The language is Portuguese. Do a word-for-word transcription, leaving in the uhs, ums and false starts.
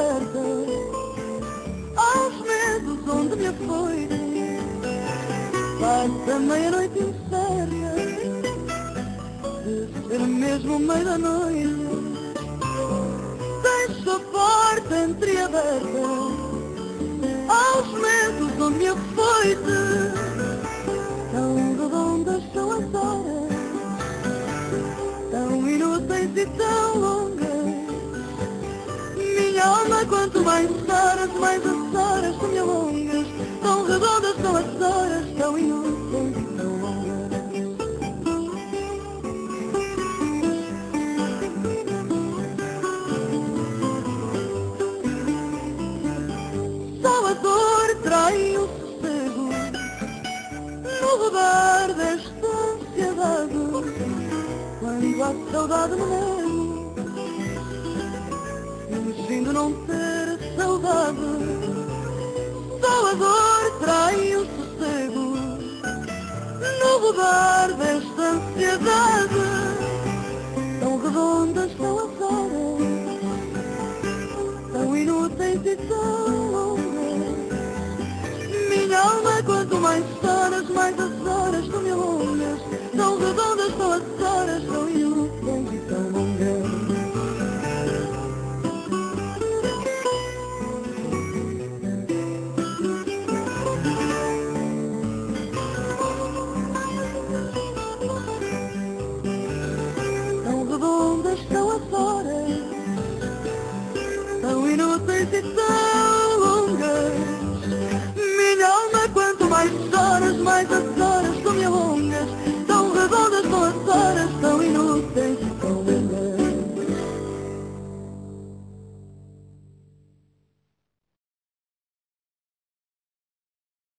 aberta aos medos onde me afoirem. Passa meia-noite incerta de ser mesmo meio da noite. Deixo a porta entreaberta aos medos onde me afoirem. Tão redondas são as horas, tão inúteis e tão longas. Quanto mais horas, mais as horas tu me alongas. Tão redondas são as horas, tão inúteis e tão longas. Só a dor trai o sossego no lugar desta ansiedade. Quando a saudade me leva, fingindo não ter saudade, só a dor trai o sossego no lugar desta ansiedade. Tão redondas são as horas, tão inúteis e tão longas. Minha alma, quanto mais horas, mais as